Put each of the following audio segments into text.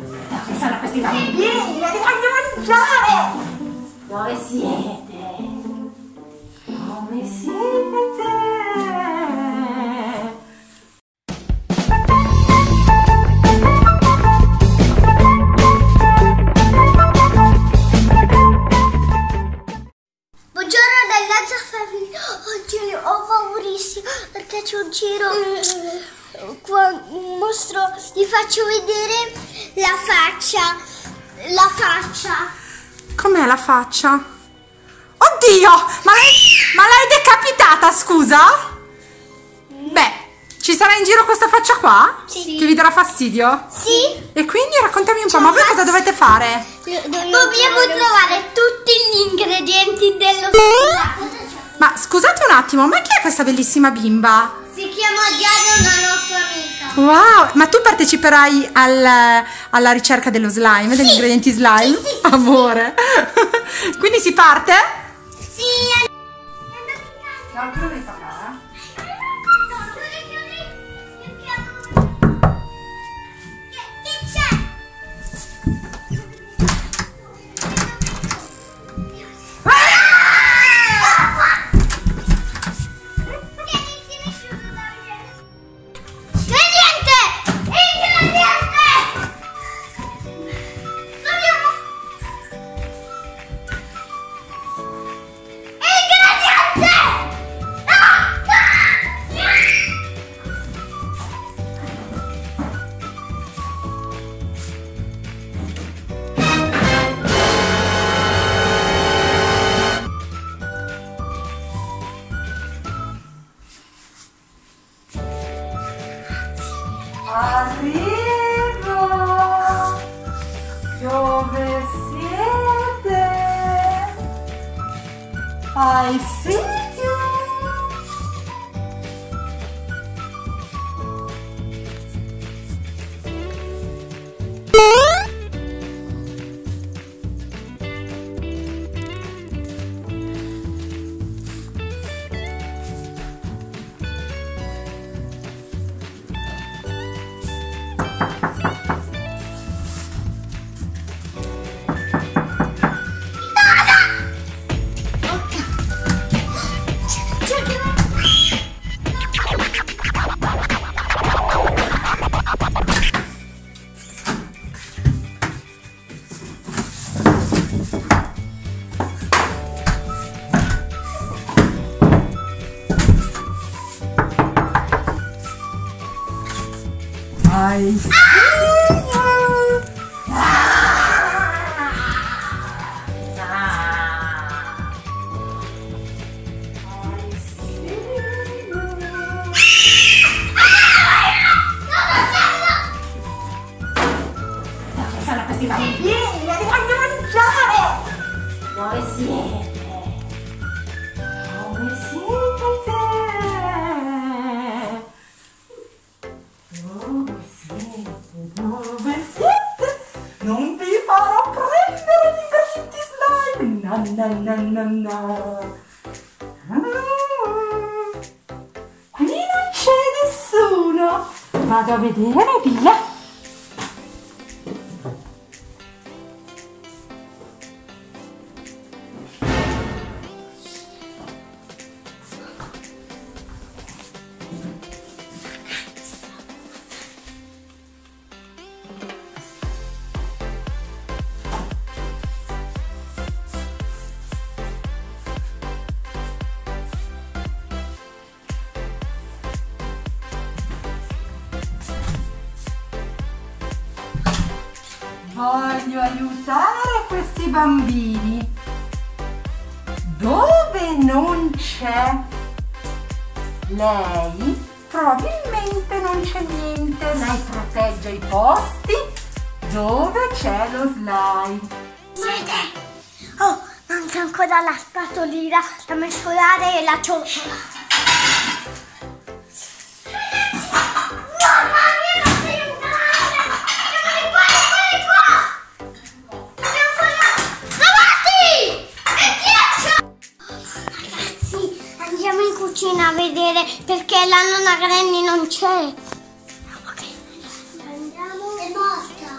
No, che sono questi bambini? Li voglio mangiare! Dove siete? Come siete? Buongiorno da Lazza Family. Oggi ho paurissimo perché c'è un giro. Mostro, vi faccio vedere la faccia. La faccia. Com'è la faccia? Oddio! Ma l'hai decapitata, scusa? Beh, ci sarà in giro questa faccia qua? Sì. Che vi darà fastidio? Sì. E quindi raccontami un po', ma voi cosa dovete fare? Dobbiamo trovare tutti gli ingredienti dello spazio. Ma scusate un attimo, ma chi è questa bellissima bimba? Si chiama Giada, una nostra amica. Wow, ma tu parteciperai alla ricerca dello slime, sì, degli ingredienti slime? Sì, sì, amore. Sì. Quindi si parte? Sì. No, tu lo devi fare. I see you. Qui non c'è nessuno. Vado a vedere, via. Voglio aiutare questi bambini dove non c'è lei, probabilmente non c'è niente. Lei protegge i posti dove c'è lo slime. Siete? Oh, manca ancora la spatolina da mescolare e la cioccolata. A vedere perché la nonna Granny non c'è. Ok, andiamo. È morta.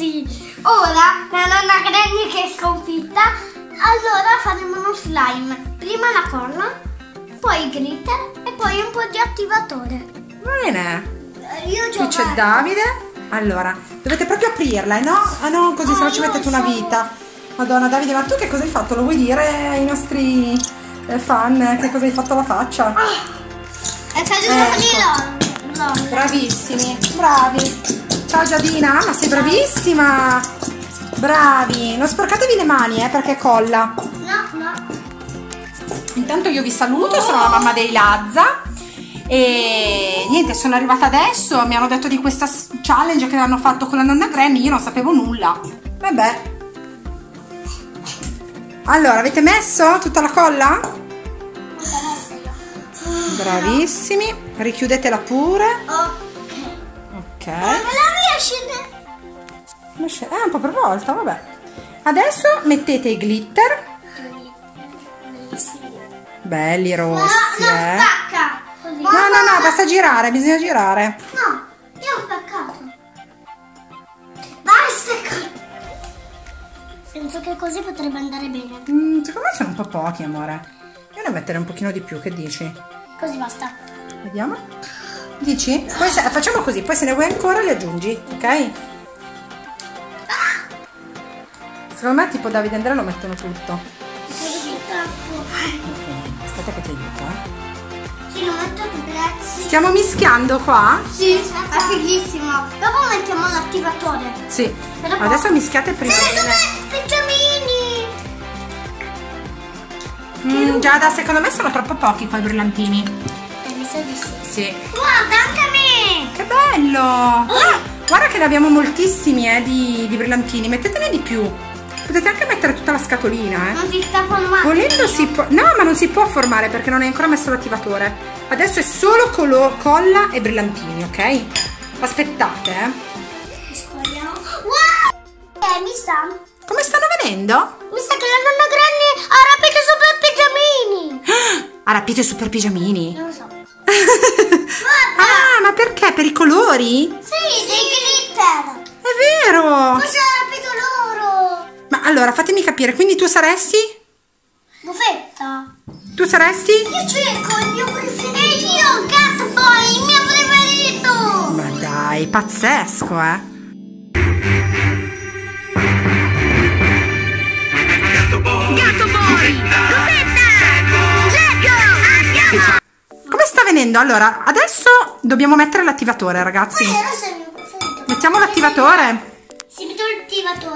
Sì. Ora la nonna Granny che è sconfitta, allora faremo uno slime. Prima la corna, poi il glitter e poi un po' di attivatore. Va bene. Qui c'è Davide. Allora, dovete proprio aprirla, eh no? Ah no, così sennò ci mettete una vita. Madonna, Davide, ma tu che cosa hai fatto? Lo vuoi dire ai nostri fan? Che cosa hai fatto alla faccia? È caduto con i loro. Bravissimi, bravi. Ciao Giadina, ma sei bravissima. Bravi. Non sporcatevi le mani, perché colla. No, no. Intanto io vi saluto, sono la mamma dei Lazza. E niente, sono arrivata adesso, mi hanno detto di questa challenge che hanno fatto con la nonna Granny, io non sapevo nulla. Vabbè. Allora, avete messo tutta la colla? Bravissimi, richiudetela pure. Ok. Un po' per volta, vabbè. Adesso mettete i glitter. Belli rossi, spacca. No, no, no, basta girare, bisogna girare. No, io ho spaccato. Basta. Penso che così potrebbe andare bene. Secondo me sono un po' pochi, amore. Io ne metterei un pochino di più, che dici? Così basta. Vediamo. Dici? Poi se, facciamo così, poi se ne vuoi ancora li aggiungi, ok? Secondo me tipo Davide e Andrea lo mettono tutto. Aspetta che ti aiuto, lo metto tu, grazie. Stiamo mischiando qua? Sì, è fighissimo. Dopo mettiamo l'attivatore. Sì. Però adesso qua mischiate prima. Sì, superpigiamini. Giada, secondo me sono troppo pochi qua i brillantini. Mi sa di sì. Sì. Guarda, anche a me. Che bello. Guarda che ne abbiamo moltissimi di brillantini. Mettetene di più. Potete anche mettere tutta la scatolina, eh? Non si sta formando. Volendo si può. No, ma non si può formare perché non hai ancora messo l'attivatore. Adesso è solo colla e brillantini, ok? Aspettate, mi sa. Come stanno venendo? Mi sa che la nonna Granny ha rapito i superpigiamini. Ha rapito i superpigiamini? Non lo so. Ah, ma perché? Per i colori? Sì, dei glitter. È vero. Forse ha rapito loro. Ma allora fatemi capire, quindi tu saresti? Bufetta. Tu saresti? Io cerco il mio preferito. E io Gattoboy, il mio preferito. Ma dai, pazzesco, Gattoboy, Bufetta. Come sta venendo? Allora, adesso dobbiamo mettere l'attivatore, ragazzi. Mettiamo l'attivatore.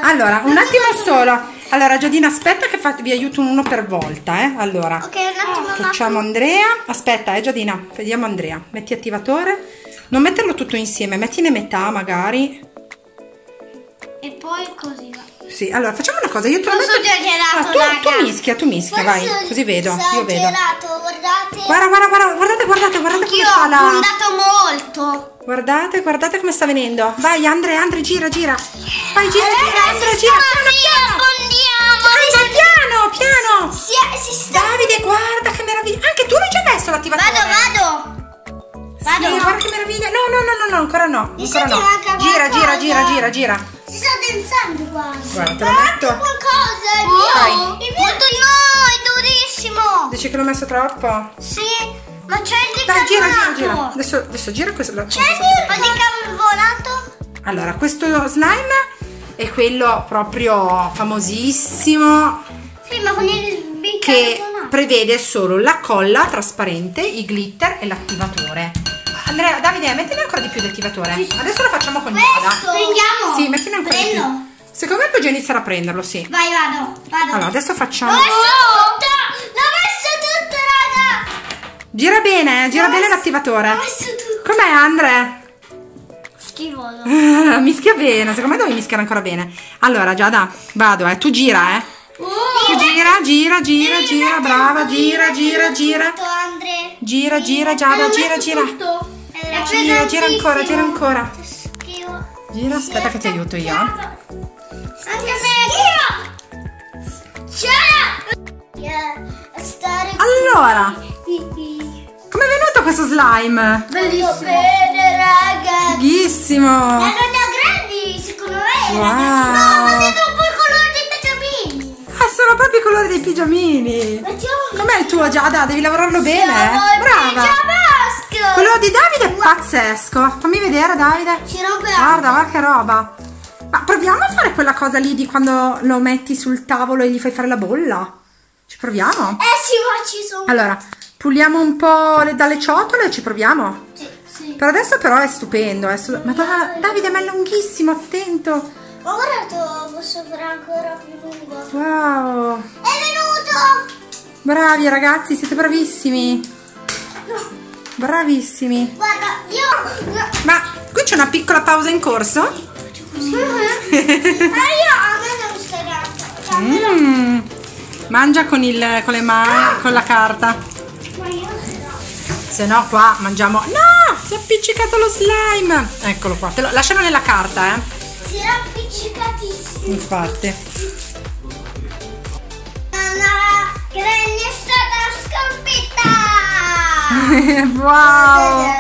Allora, un attimo solo. Allora, Giadina, aspetta che vi aiuto uno per volta, eh. Allora, okay, un attimo, facciamo Andrea. Aspetta, Giadina, vediamo Andrea. Metti attivatore. Non metterlo tutto insieme, mettine metà magari. E poi così va. Sì, allora, facciamo una cosa. Io te lo metto. Tu mischia, vai. Così vedo, io vedo. Guardate. Guardate come fa la. Io ho puntato molto. Guardate come sta venendo. Vai Andrea, gira. Vai, gira. Piano, piano. Si sta. Davide, guarda che meraviglia. Anche tu l'hai già messo l'attivatore. Vado. Sì, guarda che meraviglia. No, ancora no. Gira. Si sta densando quasi. Guarda, te lo metto. Qualcosa. Il mio è durissimo. Dici che l'ho messo troppo? Sì. Ma c'è il dicambonato! Gira. Adesso gira questo. C'è il dicambonato? Allora, questo slime è quello proprio famosissimo. Sì, ma con il bicarbonato. Che prevede solo la colla trasparente, i glitter e l'attivatore. Andrea, Davide, mettine ancora di più di attivatore. Sì. Adesso lo facciamo con Giada. Prendiamo! Sì, mettine ancora di più. Secondo me puoi già iniziare a prenderlo, sì. Vai, vado. Allora, adesso facciamo. Gira bene l'attivatore. Com'è, Andre? Schivoso. Mischia bene, secondo me devi mischiare ancora bene. Allora, Giada, vado, tu gira, Tu gira, brava, gira. Gira, Giada, gira ancora. Gira, aspetta che ti aiuto io. Anche me. Allora, com'è venuto questo slime? Bellissimo. Fighissimo. La nonna Granny, secondo me, ragazzi. No, ma sei troppo il colore dei pigiamini. Ah, sono proprio il colore dei pigiamini. Com'è il tuo, Giada? Devi lavorarlo bene. Brava. Quello di Davide è pazzesco. Fammi vedere, Davide. Ci rompe la. Guarda, guarda che roba. Ma proviamo a fare quella cosa lì di quando lo metti sul tavolo e gli fai fare la bolla. Ci proviamo? Eh sì, ma ci sono. Allora, puliamo un po' dalle ciotole e ci proviamo. Sì, sì. Per adesso però è stupendo. Madonna, Davide, ma è lunghissimo, attento. Ho guardato, posso fare ancora più lungo. Wow. È venuto. Bravi ragazzi, siete bravissimi. No. Bravissimi. Guarda, io... No. Ma qui c'è una piccola pausa in corso? Mangia con le mani, con la carta. Se no qua mangiamo. No! Si è appiccicato lo slime. Eccolo qua. Lascialo nella carta, eh. Si è appiccicatissimo. Infatti. Mamma, Granny è stata sconfitta. Wow!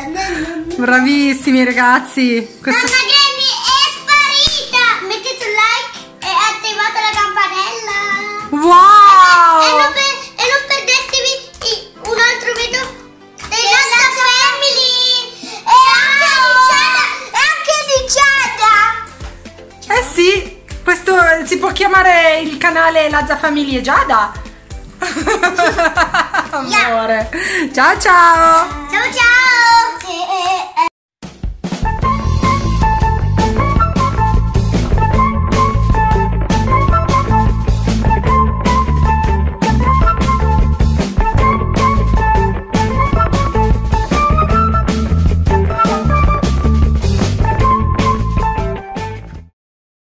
Bravissimi ragazzi. Questo... Wow! E non perdetevi un altro video della Lazza Family! E anche di Giada! Eh sì! Questo si può chiamare il canale Lazza Family e Giada! Amore! Ciao ciao! Ciao ciao!